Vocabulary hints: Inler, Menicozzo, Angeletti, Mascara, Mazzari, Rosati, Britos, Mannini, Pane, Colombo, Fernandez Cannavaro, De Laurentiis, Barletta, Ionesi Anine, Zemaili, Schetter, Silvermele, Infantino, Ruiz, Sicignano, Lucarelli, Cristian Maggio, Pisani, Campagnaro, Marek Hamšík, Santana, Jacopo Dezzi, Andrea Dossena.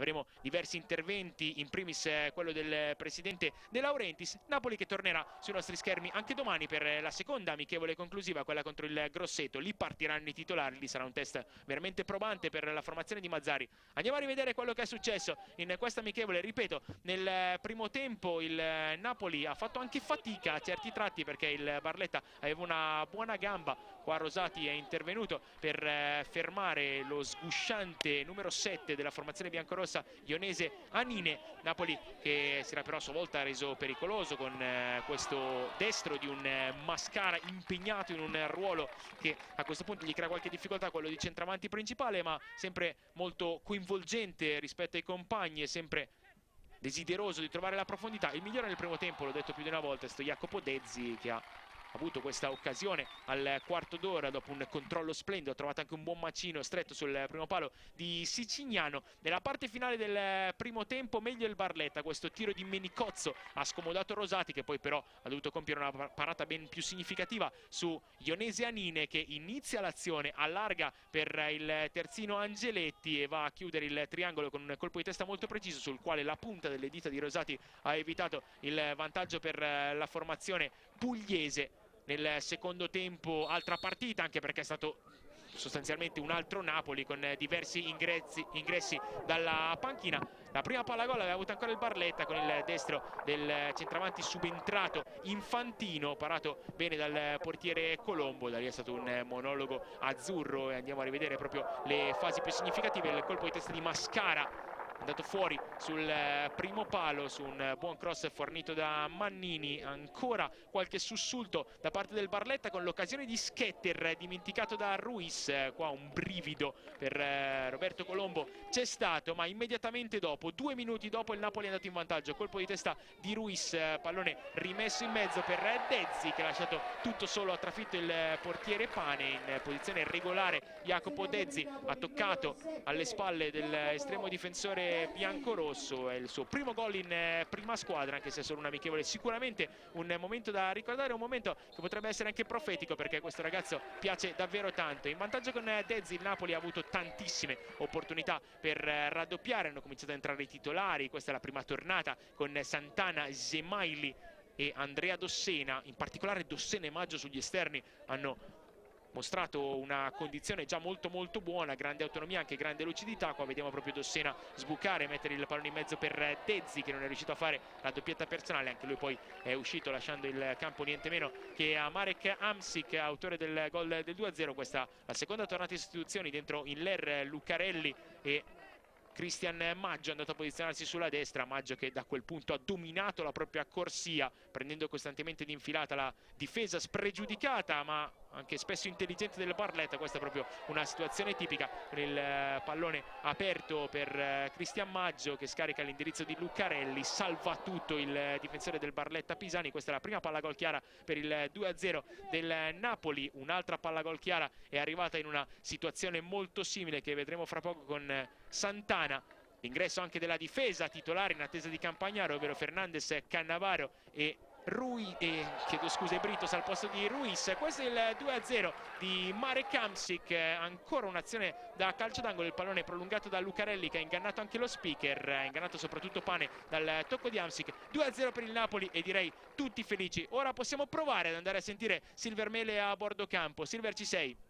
avremo diversi interventi, in primis quello del presidente De Laurentiis. Napoli che tornerà sui nostri schermi anche domani per la seconda amichevole conclusiva, quella contro il Grosseto. Lì partiranno i titolari, lì sarà un test veramente probante per la formazione di Mazzari. Andiamo a rivedere quello che è successo in questa amichevole. Ripeto, nel primo tempo il Napoli ha fatto anche fatica a certi tratti perché il Barletta aveva una buona gamba. Qua Rosati è intervenuto per fermare lo sgusciante numero 7 della formazione biancorossa, Ionesi Anine. Napoli che si era però a sua volta reso pericoloso con questo destro di un Mascara impegnato in un ruolo che a questo punto gli crea qualche difficoltà, quello di centravanti principale, ma sempre molto coinvolgente rispetto ai compagni e sempre desideroso di trovare la profondità. Il migliore nel primo tempo, l'ho detto più di una volta, è sto Jacopo Dezzi, che ha avuto questa occasione al quarto d'ora dopo un controllo splendido. Ha trovato anche un buon macino stretto sul primo palo di Sicignano. Nella parte finale del primo tempo meglio il Barletta, questo tiro di Menicozzo ha scomodato Rosati, che poi però ha dovuto compiere una parata ben più significativa su Ionesi Anine, che inizia l'azione, allarga per il terzino Angeletti e va a chiudere il triangolo con un colpo di testa molto preciso, sul quale la punta delle dita di Rosati ha evitato il vantaggio per la formazione pugliese. Nel secondo tempo altra partita, anche perché è stato sostanzialmente un altro Napoli con diversi ingressi dalla panchina. La prima palla gol aveva avuto ancora il Barletta con il destro del centravanti subentrato Infantino, parato bene dal portiere Colombo. Da lì è stato un monologo azzurro e andiamo a rivedere proprio le fasi più significative. Il colpo di testa di Mascara, andato fuori sul primo palo su un buon cross fornito da Mannini. Ancora qualche sussulto da parte del Barletta con l'occasione di Schetter dimenticato da Ruiz. Qua un brivido per Roberto Colombo c'è stato, ma immediatamente dopo, 2 minuti dopo, il Napoli è andato in vantaggio. Colpo di testa di Ruiz, pallone rimesso in mezzo per Dezzi, che ha lasciato tutto solo a trafitto il portiere Pane. In posizione regolare Jacopo Dezzi ha toccato alle spalle dell'estremo difensore biancorosso. È il suo primo gol in prima squadra, anche se è solo un amichevole. Sicuramente un momento da ricordare, un momento che potrebbe essere anche profetico, perché questo ragazzo piace davvero tanto. In vantaggio con Dezzi il Napoli ha avuto tantissime opportunità per raddoppiare, hanno cominciato ad entrare i titolari. Questa è la prima tornata con Santana, Zemaili e Andrea Dossena. In particolare Dossena e Maggio sugli esterni hanno mostrato una condizione già molto buona, grande autonomia, anche grande lucidità. Qua vediamo proprio Dossena sbucare, mettere il pallone in mezzo per Dezzi, che non è riuscito a fare la doppietta personale. Anche lui poi è uscito lasciando il campo niente meno che a Marek Hamšík, autore del gol del 2-0. Questa la seconda tornata in sostituzioni, dentro Inler, Lucarelli e Cristian Maggio è andato a posizionarsi sulla destra. Maggio che da quel punto ha dominato la propria corsia, prendendo costantemente d'infilata la difesa spregiudicata ma anche spesso intelligente del Barletta. Questa è proprio una situazione tipica, con il pallone aperto per Cristian Maggio che scarica all'indirizzo di Lucarelli, salva tutto il difensore del Barletta Pisani. Questa è la prima palla gol chiara per il 2-0 del Napoli. Un'altra palla gol chiara è arrivata in una situazione molto simile che vedremo fra poco con Santana. L'ingresso anche della difesa titolare in attesa di Campagnaro, ovvero Fernandez, Cannavaro e Ruiz, chiedo scusa, Britos al posto di Ruiz. Questo è il 2-0 di Marek Hamšík. Ancora un'azione da calcio d'angolo, il pallone prolungato da Lucarelli che ha ingannato anche lo speaker, ha ingannato soprattutto Pane dal tocco di Hamšík. 2-0 per il Napoli e direi tutti felici. Ora possiamo provare ad andare a sentire Silvermele a bordo campo. Silver, ci sei?